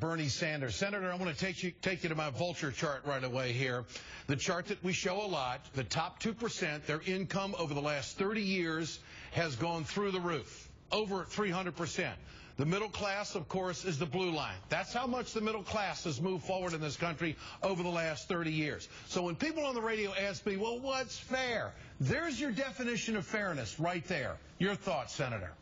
Bernie Sanders. Senator, I want to take you to my vulture chart right away here. The chart that we show a lot, the top 2%, their income over the last 30 years has gone through the roof, over 300%. The middle class, of course, is the blue line. That's how much the middle class has moved forward in this country over the last 30 years. So when people on the radio ask me, well, what's fair? There's your definition of fairness right there. Your thoughts, Senator?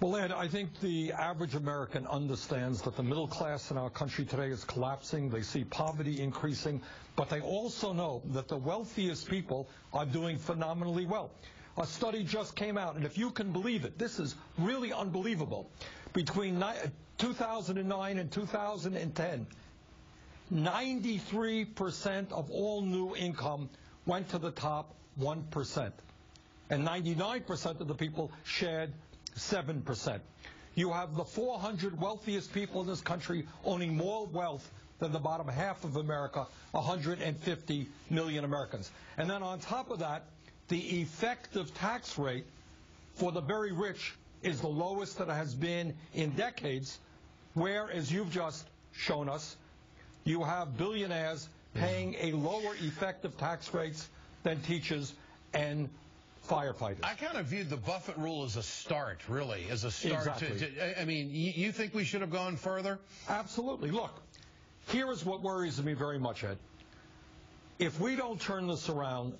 Well, Ed, I think the average American understands that the middle class in our country today is collapsing. They see poverty increasing, but they also know that the wealthiest people are doing phenomenally well. A study just came out, and if you can believe it, this is really unbelievable. Between 2009 and 2010, 93% of all new income went to the top 1%, and 99% of the people shared 7%. You have the 400 wealthiest people in this country owning more wealth than the bottom half of America, 150 million Americans. And then on top of that, the effective tax rate for the very rich is the lowest that it has been in decades, where, as you've just shown us, you have billionaires paying a lower effective tax rates than teachers and firefighters. I kind of viewed the Buffett Rule as a start, really, as a start. Exactly. I mean, you think we should have gone further? Absolutely. Look, here is what worries me very much, Ed. If we don't turn this around,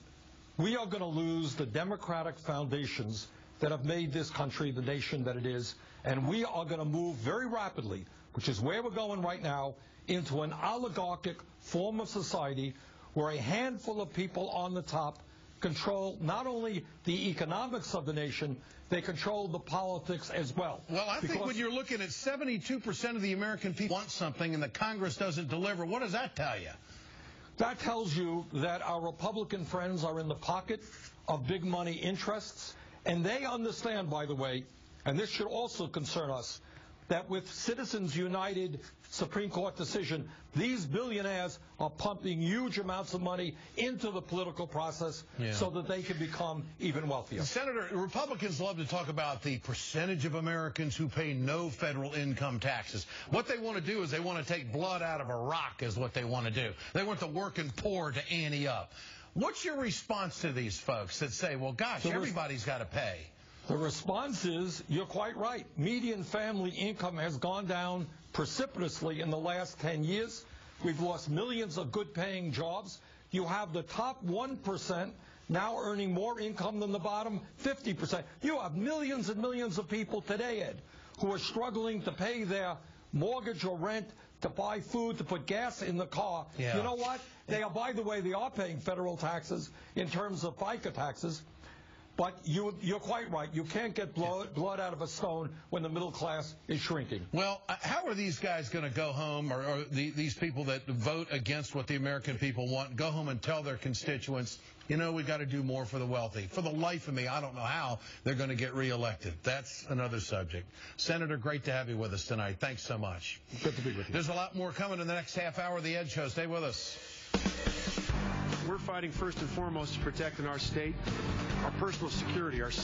we are going to lose the democratic foundations that have made this country the nation that it is, and we are going to move very rapidly, which is where we're going right now, into an oligarchic form of society where a handful of people on the top control not only the economics of the nation, they control the politics as well. Well, I think when you're looking at 72% of the American people want something and the Congress doesn't deliver, what does that tell you? That tells you that our Republican friends are in the pocket of big money interests, and they understand, by the way, and this should also concern us, that with Citizens United Supreme Court decision, these billionaires are pumping huge amounts of money into the political process so that they can become even wealthier. Senator, Republicans love to talk about the percentage of Americans who pay no federal income taxes. What they want to do is they want to take blood out of a rock is what they want to do. They want the working poor to ante up. What's your response to these folks that say, well, gosh, everybody's got to pay? The response is, you're quite right. Median family income has gone down precipitously in the last 10 years. We've lost millions of good-paying jobs. You have the top 1% now earning more income than the bottom 50%. You have millions and millions of people today, Ed, who are struggling to pay their mortgage or rent, to buy food, to put gas in the car. Yeah. You know what? They are, by the way, they are paying federal taxes in terms of FICA taxes. But you're quite right. You can't get blood out of a stone when the middle class is shrinking. Well, how are these guys going to go home, or these people that vote against what the American people want, go home and tell their constituents, you know, we've got to do more for the wealthy? For the life of me, I don't know how they're going to get reelected. That's another subject. Senator, great to have you with us tonight. Thanks so much. Good to be with you. There's a lot more coming in the next half hour of The Ed Show. Stay with us. We're fighting first and foremost to protecting our state, our personal security, our safety.